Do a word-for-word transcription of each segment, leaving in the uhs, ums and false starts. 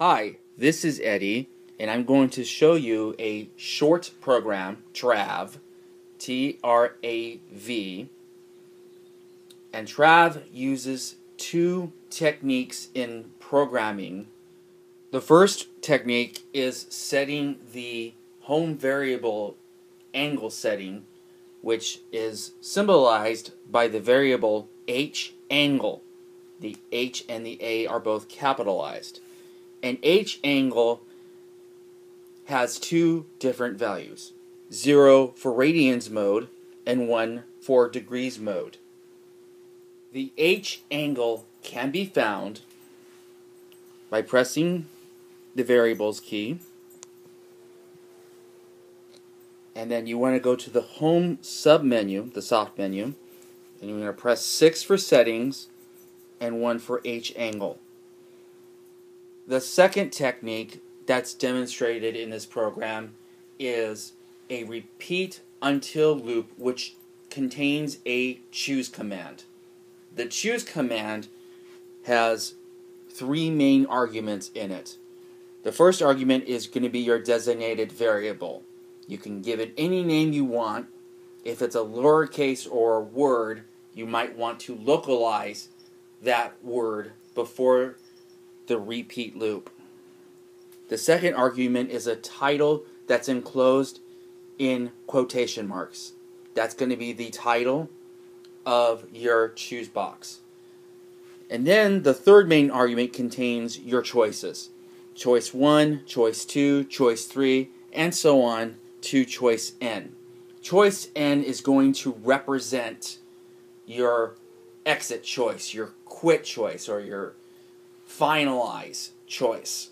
Hi, this is Eddie, and I'm going to show you a short program, TRAV, T R A V, and TRAV uses two techniques in programming. The first technique is setting the home variable angle setting, which is symbolized by the variable H angle. The H and the A are both capitalized. An H angle has two different values, zero for radians mode and one for degrees mode. The H angle can be found by pressing the variables key, and then you want to go to the home submenu, the soft menu, and you're going to press six for settings and one for H angle. The second technique that's demonstrated in this program is a repeat until loop which contains a choose command. The choose command has three main arguments in it. The first argument is going to be your designated variable. You can give it any name you want. If it's a lowercase or a word, you might want to localize that word before the repeat loop. The second argument is a title that's enclosed in quotation marks. That's going to be the title of your choose box. And then the third main argument contains your choices. Choice one, choice two, choice three, and so on to choice N. Choice N is going to represent your exit choice, your quit choice, or your finalize choice.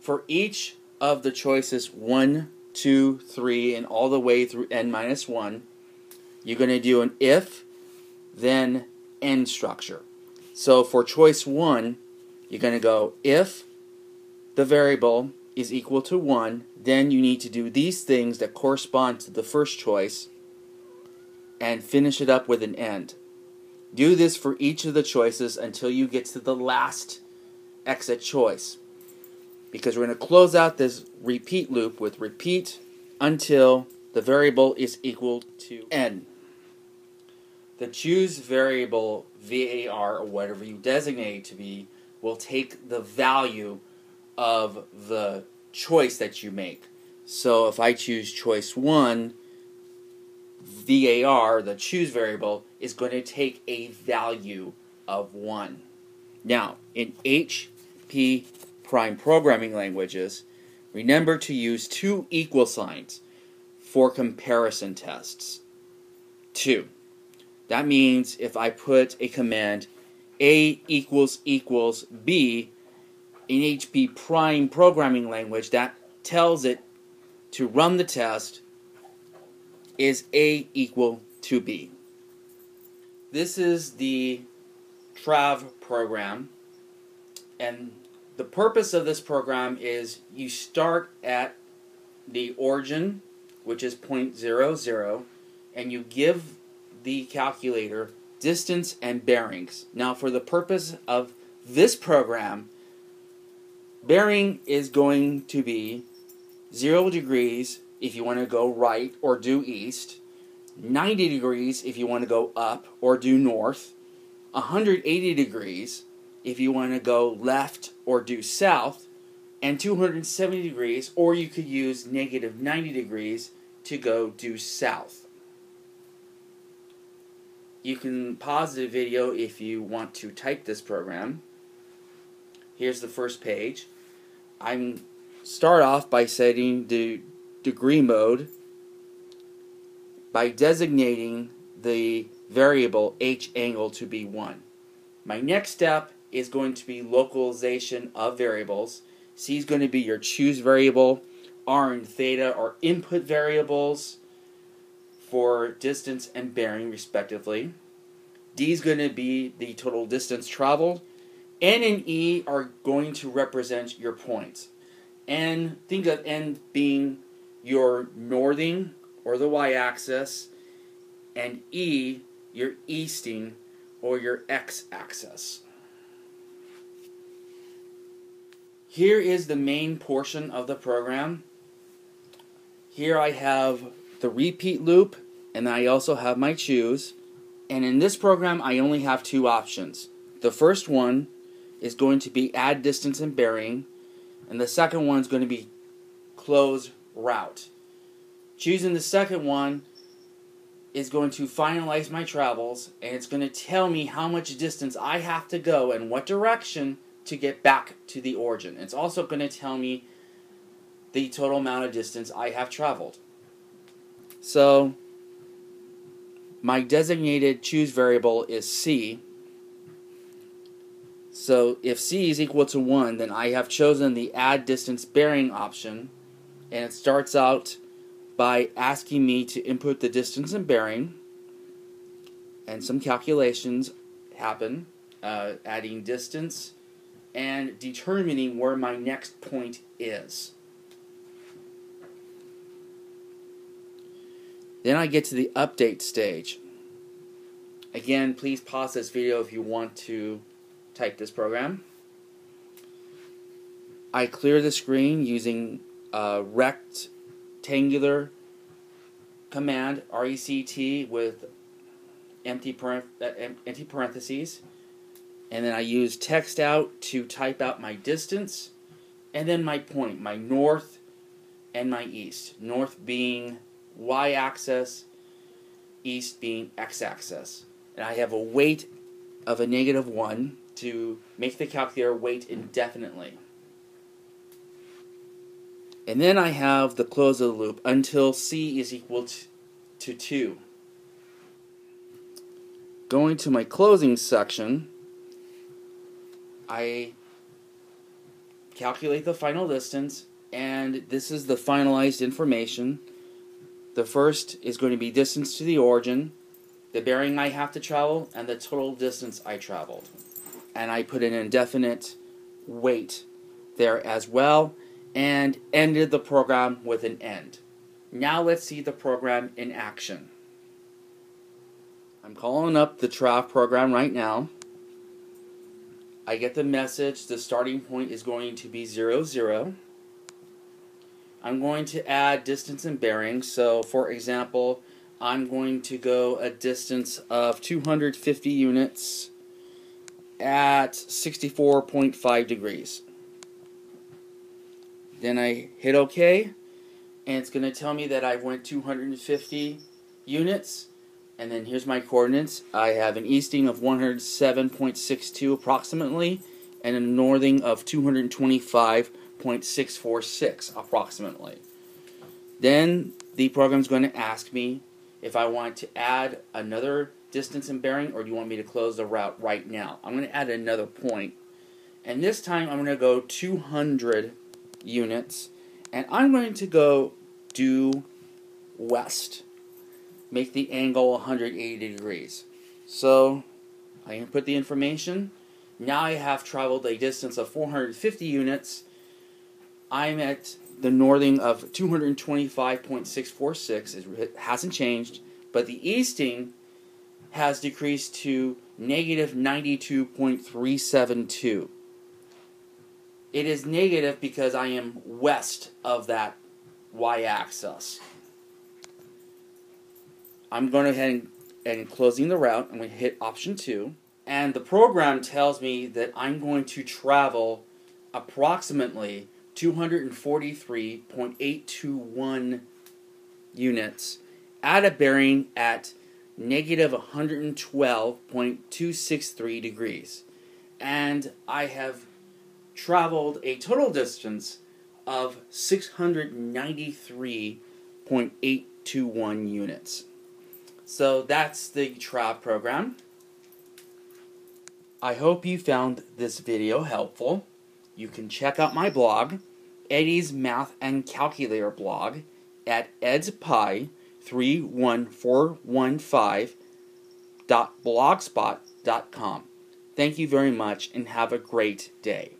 For each of the choices one, two, three, and all the way through n minus one, you're going to do an if, then end structure. So for choice one, you're going to go if the variable is equal to one, then you need to do these things that correspond to the first choice and finish it up with an end. Do this for each of the choices until you get to the last exit choice, because we're going to close out this repeat loop with repeat until the variable is equal to n. The choose variable var, or whatever you designate to be, will take the value of the choice that you make. So if I choose choice one, var, the choose variable, is going to take a value of one. Now, in H P Prime programming languages, remember to use two equal signs for comparison tests. Two. That means if I put a command A equals equals B in H P Prime programming language, that tells it to run the test, is A equal to B. This is the TRAV program, and the purpose of this program is you start at the origin, which is zero point zero zero, and you give the calculator distance and bearings. Now, for the purpose of this program, bearing is going to be zero degrees if you want to go right or due east, ninety degrees if you want to go up or due north, one hundred eighty degrees if you want to go left or due south, and two hundred seventy degrees, or you could use negative ninety degrees to go due south. You can pause the video if you want to type this program. Here's the first page. I'm start off by setting the degree mode by designating the variable H angle to be one. My next step is going to be localization of variables. C is going to be your choose variable, R and theta are input variables for distance and bearing respectively. D is going to be the total distance traveled. N and E are going to represent your points. N, think of N being your northing, or the y-axis, and E, your easting, or your x-axis. Here is the main portion of the program. Here I have the repeat loop, and I also have my choose. And in this program, I only have two options. The first one is going to be add distance and bearing, and the second one is going to be close route. Choosing the second one is going to finalize my travels, and it's going to tell me how much distance I have to go and what direction to get back to the origin. It's also going to tell me the total amount of distance I have traveled. So my designated choose variable is C. So if C is equal to one, then I have chosen the add distance bearing option, and it starts out by asking me to input the distance and bearing, and some calculations happen, uh, adding distance and determining where my next point is. Then I get to the update stage. Again, please pause this video if you want to type this program. I clear the screen using uh, rectangular command, R E C T, with empty, parent uh, empty parentheses. And then I use text out to type out my distance and then my point, my north and my east. North being y-axis, east being x-axis. And I have a weight of a negative one to make the calculator wait indefinitely. And then I have the close of the loop until C is equal to two. Going to my closing section, I calculate the final distance, and this is the finalized information. The first is going to be distance to the origin, the bearing I have to travel, and the total distance I traveled. And I put an indefinite wait there as well, and ended the program with an end. Now let's see the program in action. I'm calling up the TRAV program right now. I get the message the starting point is going to be zero zero. I'm going to add distance and bearing, so for example, I'm going to go a distance of two hundred fifty units at sixty-four point five degrees. Then I hit OK, and it's going to tell me that I went two hundred fifty units, and then here's my coordinates. I have an easting of one hundred seven point six two approximately, and a northing of two hundred twenty-five point six four six approximately. Then the program's going to ask me if I want to add another distance and bearing, or do you want me to close the route right now? I'm going to add another point, and this time I'm going to go two hundred units, and I'm going to go due west. Make the angle one hundred eighty degrees. So I input the information. Now I have traveled a distance of four hundred fifty units. I'm at the northing of two hundred twenty-five point six four six. It hasn't changed, but the easting has decreased to negative ninety-two point three seven two. It is negative because I am west of that y-axis. I'm going to go ahead and, and closing the route, I'm going to hit option two, and the program tells me that I'm going to travel approximately two hundred forty-three point eight two one units at a bearing at negative one hundred twelve point two six three degrees, and I have traveled a total distance of six hundred ninety-three point eight two one units. So that's the TRAV program. I hope you found this video helpful. You can check out my blog, Eddie's Math and Calculator blog, at e d s p i three one four one five dot blogspot dot com. Thank you very much and have a great day.